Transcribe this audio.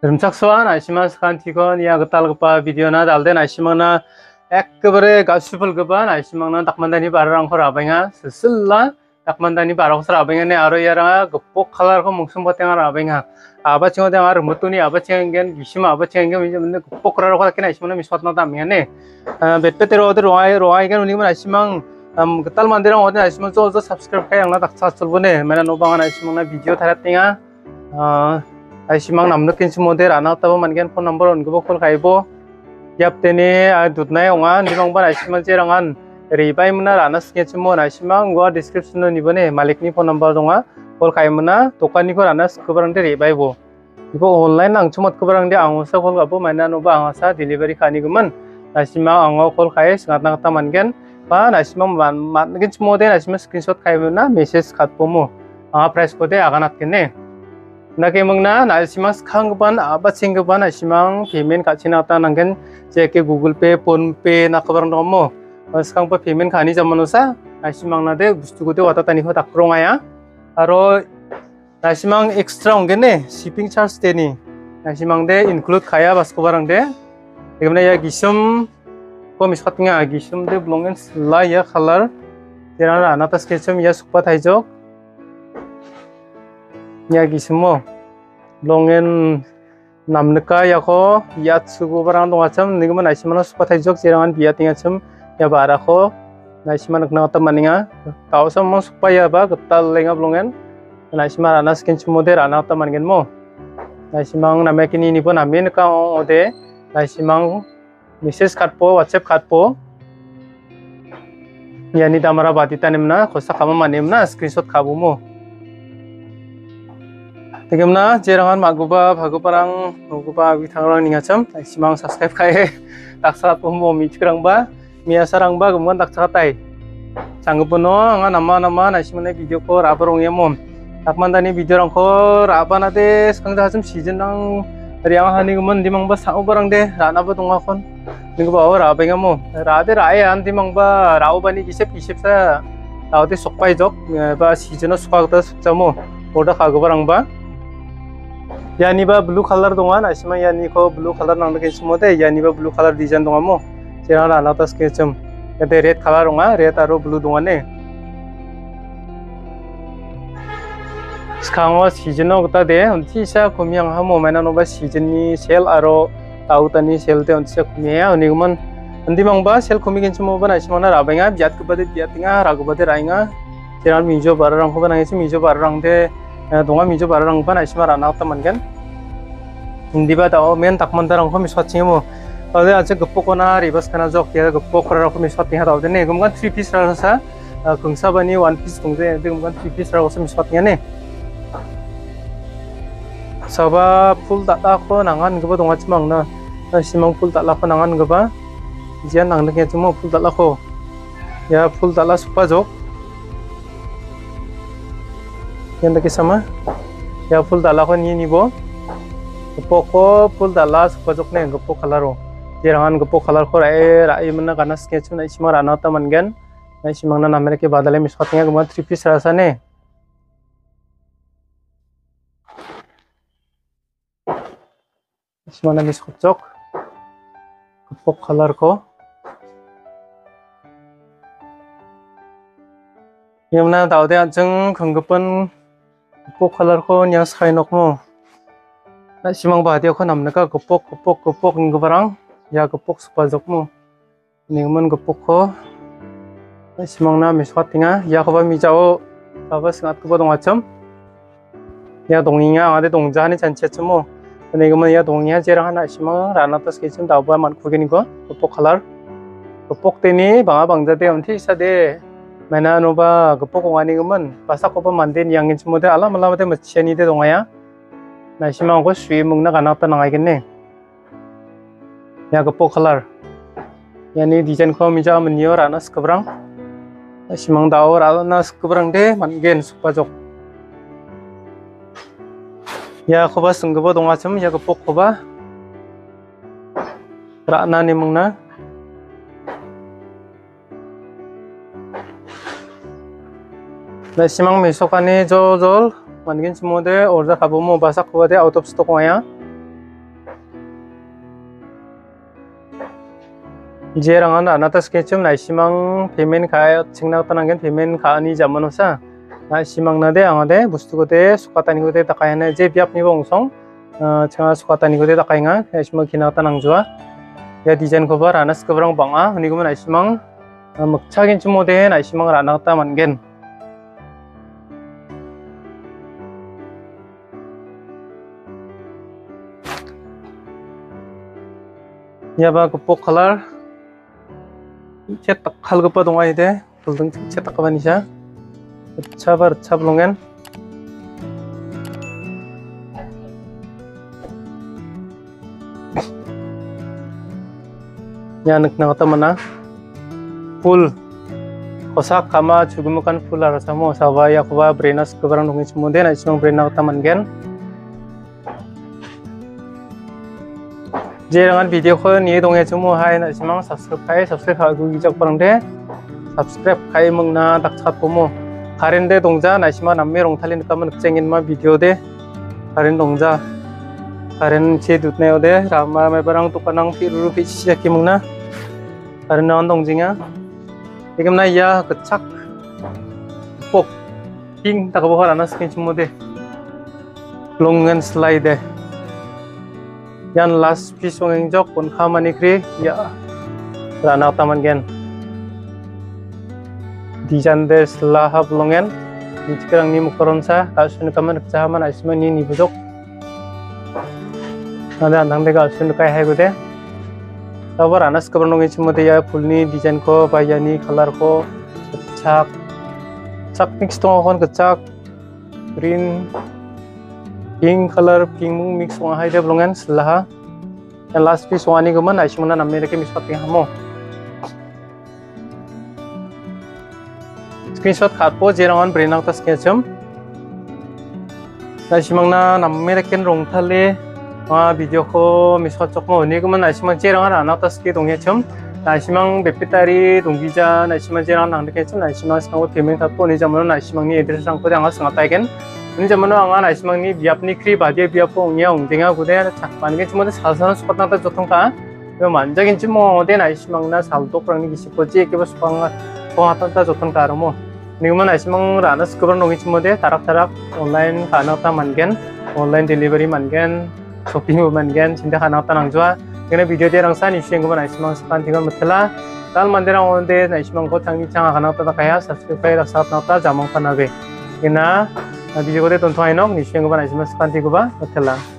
름착스와 날씨만 스칸티건 이야 그딸그빠 비디오나 달대 날씨만나 액급레 가슈불급아 날씨만나 닭만다니 바라랑 허라뱅아 슬라 닭만다니 바라고서 라뱅아네 아로야라 급복 칼라고 목숨 버탱아 라뱅아 아바칭어 대아 름무토니 아바칭겐 기심 아바칭겐 민데 급복라고 하게 날씨만나 미스왔나 담이네 벳벳테로드 로아이 로아이겐 우리만 날씨만 그딸만데랑 어디 날씨만 쪼서 삽스크라이브 해양나 닭사슬보네 메나 노방아 날씨만나 비디오 타라띵아 Aisyimang namno kinsi model anak tabo mangen phone number on gubok kol kaibo yap teni dutnai ongan dimong ban aisyimang cerangan ribai mena ranas kinsi mon aisyimang gua description no nibone malik ni phone number donga kol kai mena tokan ni ko ranas kubarang de ribai bo ibo online ang chumot kubarang de angosa kol gabo mana no ba angasa delivery khani guman aisyimang ango kol kai sangat nangta mangen ban aisyimang man kinsi model aisyimang screenshot kai mena message khatpo mo anga price ko de aganat kene Nake mengna naisimang kangban abad singgaban naisimang payment kacina tananggen cek Google Pay, Phone Pay nakabarang nomo skang pa payment kani zaman usa naisimang nade gusto ko wata tani ko takrong aya aro naisimang extra onggen ne shipping charge teni naisimang de include kaya basko barang de gimna ya gisum ko miskat nga gisum de blongen slay ya color tirana natas kesum ya sukpa thaijok Nyagi semua longen namneka yako yat sugu barang dong acam nih gimana sih mana suka tajok cerangan biat nih acam ya barako nah sih mana kenal temannya kau sama supaya apa ketal lengap longen nah sih mana anak skin semua deh anak teman genmo nah sih mang namanya kini ini pun amin kau ode nah sih mang misis katpo whatsapp katpo ya ini tamara batita nemna kosa kamu manemna screenshot kabumo Tegemna jerangan maguba baguparang maguba bitangrang ningacam simang subscribe kae taksa pombo mitrang ba mia sarang ba gumon taksa tai sanggupono anga nama-nama naisimane video ko rabarong yemom takmandani video rong ko rabanate skangda hasum season nang riang hani gumon dimang ba sao barang de rana ba tungakon ningba o rabengamo rade rae antimang ba rao bani kisep sa taute sokpai jok ba season sokakta sukcamo oda kagubarang ba Yani ba blue color dongan aisima yani ko blue color nang ke semua teh yani ba blue color design dongamo cerana atas kecem kete red color donga red aro blue dongane skango season no ta de unti sa kumyang hamo mana no ba season ni sel aro tautani sel te unti sa kumya unigman undi mang ba sel kumigen semua ban aisima na rabenga biat kubade biat nga ragubade rainga ceran minjo barang ko ban aisima minjo barang te Donga mijo barang ban aisima rana teman kan hindi ba tao men takman darang ko miswat singmo ode ace gepok ona ribas kana jok ya gepok ra ko miswat ni ha tawde ne gumgan 3 piece ra sa kungsa bani 1 piece kungde gumgan 3 piece ra ko miswat ngane saba full data ko nangan geba donga chimang na simang full data ko nangan geba jian nang ne chimo full data ko ya full data supa jok yang lagi sama ya full dala kon ini bo poko full dala supajok ne gepok kalaro jerangan gepok kalar ko rai mena kana sketch na isma rana taman gen na isma na namere ke badale miswatnya guma 3 piece rasane isma na miswatjok gepok kalar ko yemna tawde anjeng khanggepan Gepok color ko nyang skinok mo na simang bahati ko namna ka gepok ngbarang ya gepok supajok mo ningman gepok ko na simang na miswat tinga ya ko ba mijao baba singat ko dong acham ya donginga ade dongjani chanchecham mo ningman ya dongnya jerang na simang rana tas kechin dawba man khugeni ko gepok color gepok teni banga bangjate onthi sade Mana noba gepok ngani gemen pasak opa mandin yang ngin semude alam alam te mecheni te dongaya na simang ko swi mungna kana ta nangai kene ya gepok color yani design ko mija menyo ranas kebrang na simang daor ranas kebrang de mangen supajok ya ko ba sunggebo dongacem ya gepok ko ba rana ni mungna Nah, simang mesok ani jol jol, mungkin semua deh order kamu mau basak kuade out of stock aja. jerang ana natas kecem nai simang pemen kaya cingna tananggen pemen ka ani zaman osa nai simang nade angade bustu kote sukatan kote takayana je biap ni bongsong cenga sukatan kote takainga nai simang kina tanang jua ya desain kobar anas kebrang banga ni gum nai simang mekchagen cimode nai simang rana ta mangen Yaba kepok kalar cetak hal kepa dong aide belum cetak kapan isya cabar cablongan nyanek nang temana full kosak kama cugumakan full arasamu sabaya kuba brenas kebarang dongin semuanya na ismang brenak taman gen Jangan video ke ni dong ya semua hai na simang subscribe aku gijak barang deh subscribe kai mengna tak chat komo karen deh dongja na simang namme rong thalin kaman cengin ma video deh karen dongja karen ce dutne deh rama me barang tu kanang piru pici ki mengna karen non dongjinga ikem na ya kecak pok ping tak bohor anas kin semua deh longan slide deh Yan las pisong yang jok pun kamani kri ya rana taman gen di jandes lahap longen di cikarang ni mukoronsa tak sunu kaman kecahaman asman ni bujok ada antang tega sunu kai hai gude tabar anas keberunung icu mati ya pulni di jan ko bayani kalar ko kecak cak mix tongon kecak green Pink color pink mung mix wang hai de blongan selah yang last piece wani guman ai shimana namme reke mix pating hamo screenshot khatpo jerangon brenak tas kecem ai shimangna namme reken rongthale ma video ko mishot chokmo ni guman ai shimang jerangon anak tas ke dongye chem ai shimang bepitari donggija ai shimang jerangon nang reke chem ai shimang sango payment khatpo ni jamon ai shimang ni address sangko dang as ngataigen Ini zaman orang anak Islam ni biap nikri badia biap pongnya ungtinga kuda cakpan kita cuma tu salsan supat nata jotong ka, yo manja kita cuma ada anak Islam na saldo perang ni kisi poci kita supang pohatan ta jotong ka romo. Ni cuma anak Islam ranas keberan orang cuma ada taraf online kanal ta mangen, online delivery mangen, shopping mangen, cinta kanal ta nangjual. Karena video dia rangsan isu yang cuma anak Islam sepan tinggal metela. Kalau mandera orang deh anak Islam kau canggih canggah kanal ta kaya subscribe raksat nata jamang panabe. Ina Video kode tonton aja nong, niscaya gue pernah isinya sepanti gue bah, betul lah.